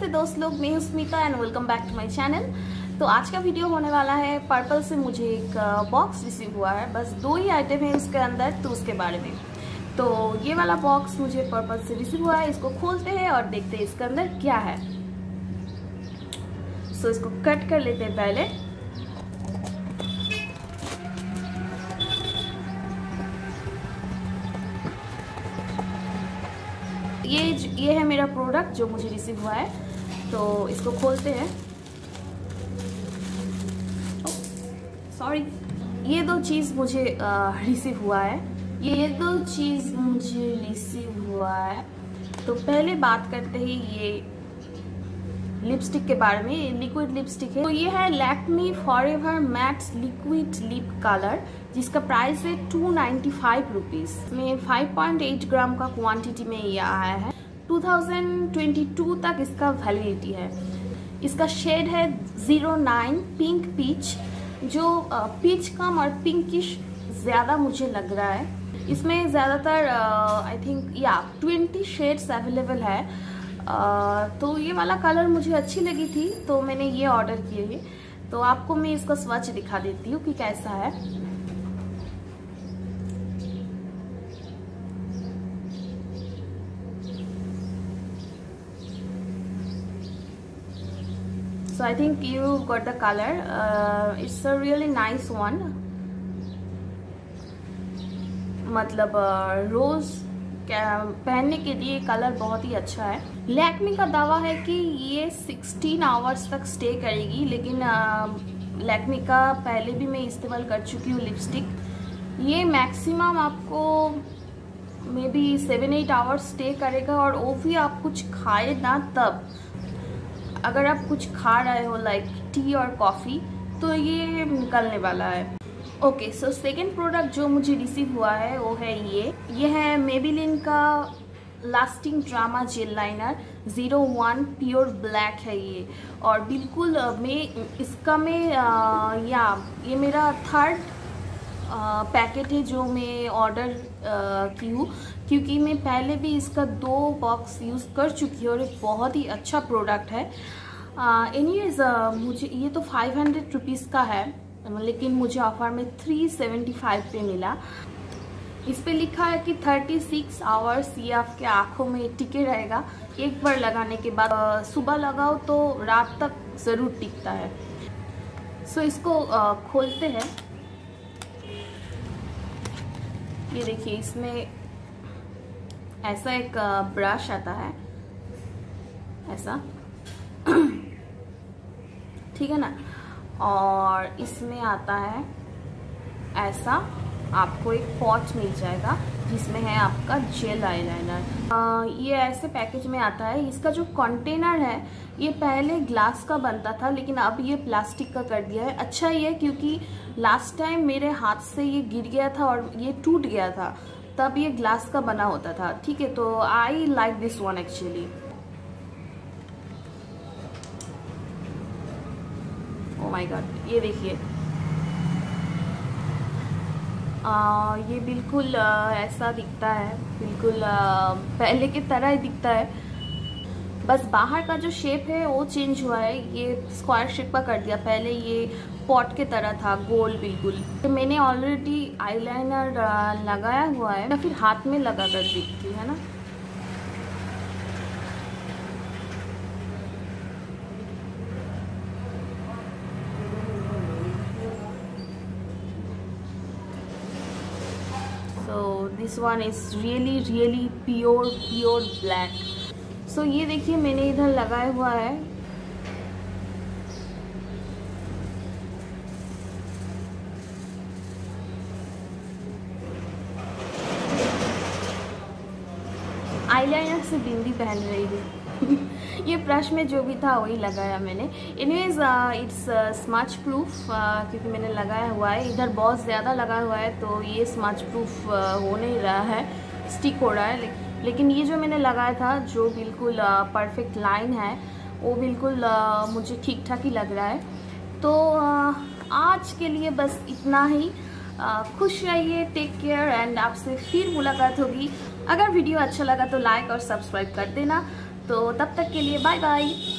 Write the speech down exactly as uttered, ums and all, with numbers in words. नमस्ते दोस्त लोग, मैं हूं Smita and welcome back to my channel. तो आज का वीडियो होने वाला है, पर्पल से मुझे एक बॉक्स रिसीव हुआ है। बस दो ही आइटम है उसके अंदर, तो उसके बारे में। तो ये वाला बॉक्स मुझे पर्पल से रिसीव हुआ है, इसको खोलते हैं और देखते हैं इसके अंदर क्या है। सो so, इसको कट कर लेते हैं पहले। ये ये है मेरा प्रोडक्ट जो मुझे रिसीव हुआ है, तो इसको खोलते हैं। सॉरी, ये दो चीज़ मुझे रिसीव हुआ है ये दो चीज़ मुझे रिसीव हुआ है तो पहले बात करते हैं ये लिपस्टिक के बारे में। लिक्विड लिपस्टिक है, तो ये है Lakme forever matte liquid lip colour, जिसका प्राइस है टू नाइन्टी फाइव रुपीज़। में फाइव पॉइंट एट ग्राम का क्वांटिटी में ये आया है। टू थाउजेंड ट्वेंटी टू तक इसका वैलिडिटी है। इसका शेड है ज़ीरो नाइन पिंक पीच, जो पीच कम और पिंकिश ज़्यादा मुझे लग रहा है। इसमें ज़्यादातर आई थिंक या ट्वेंटी शेड्स अवेलेबल है। Uh, तो ये वाला कलर मुझे अच्छी लगी थी, तो मैंने ये ऑर्डर किए है। तो आपको मैं इसका स्वच्छ दिखा देती हूँ कि कैसा है। So I think you got the colour, it's a really nice one. मतलब रोज uh, पहनने के लिए कलर बहुत ही अच्छा है। लैक्मे का दावा है कि ये सिक्सटीन आवर्स तक स्टे करेगी, लेकिन लैक्मे का पहले भी मैं इस्तेमाल कर चुकी हूँ लिपस्टिक। ये मैक्सिमम आपको maybe seven eight hours stay करेगा, और वो भी आप कुछ खाए ना तब। अगर आप कुछ खा रहे हो लाइक टी और कॉफ़ी, तो ये निकलने वाला है। ओके, सो सेकेंड प्रोडक्ट जो मुझे रिसीव हुआ है वो है ये ये है मेबेलिन का lasting drama gel liner zero one, pure black है ये। और बिल्कुल मैं इसका मैं या ये मेरा थर्ड पैकेट है जो मैं ऑर्डर की हूँ, क्योंकि मैं पहले भी इसका दो बॉक्स यूज़ कर चुकी हूँ और ये बहुत ही अच्छा प्रोडक्ट है। एनीवेज uh, मुझे ये तो फाइव हंड्रेड रुपीज़ का है, लेकिन मुझे ऑफर में थ्री सेवेंटी फाइव पे मिला। इस पे लिखा है कि थर्टी सिक्स आवर्स ये आपके आँखों में टिके रहेगा। एक बार लगाने के बाद सुबह लगाओ तो रात तक ज़रूर टिकता है। सो इसको खोलते हैं। ये देखिए, इसमें ऐसा एक ब्रश आता है, ऐसा ठीक है ना, और इसमें आता है ऐसा। आपको एक पॉट मिल जाएगा जिसमें है आपका जेल आईलाइनर। ये ऐसे पैकेज में आता है। इसका जो कंटेनर है ये पहले ग्लास का बनता था, लेकिन अब ये प्लास्टिक का कर दिया है। अच्छा ये है, क्योंकि लास्ट टाइम मेरे हाथ से ये गिर गया था और ये टूट गया था, तब ये ग्लास का बना होता था। ठीक है, तो I like this one actually. My god, ये देखिए, ये बिल्कुल आ, ऐसा दिखता है, बिल्कुल आ, पहले की तरह ही दिखता है। बस बाहर का जो शेप है वो चेंज हुआ है, ये स्क्वायर शेप का कर दिया। पहले ये पॉट के तरह था, गोल बिल्कुल। तो मैंने ऑलरेडी आईलाइनर लगाया हुआ है, या फिर हाथ में लगा कर देखती है ना। This one is really really pure pure black. So ये देखिए, मैंने इधर लगाया हुआ है। आईलाइनर से बिंदी पहन रही हूँ। ये ब्रश में जो भी था वही लगाया मैंने। एनीवेज इट्स स्मच प्रूफ, क्योंकि मैंने लगाया हुआ है, इधर बहुत ज़्यादा लगाया हुआ है, तो ये स्मच प्रूफ uh, हो नहीं रहा है, स्टिक हो रहा है। ले, लेकिन ये जो मैंने लगाया था, जो बिल्कुल परफेक्ट uh, लाइन है, वो बिल्कुल uh, मुझे ठीक ठाक ही लग रहा है। तो uh, आज के लिए बस इतना ही। uh, खुश रहिए, टेक केयर एंड आपसे फिर मुलाकात होगी। अगर वीडियो अच्छा लगा तो लाइक और सब्सक्राइब कर देना। तो तब तक के लिए बाय बाय।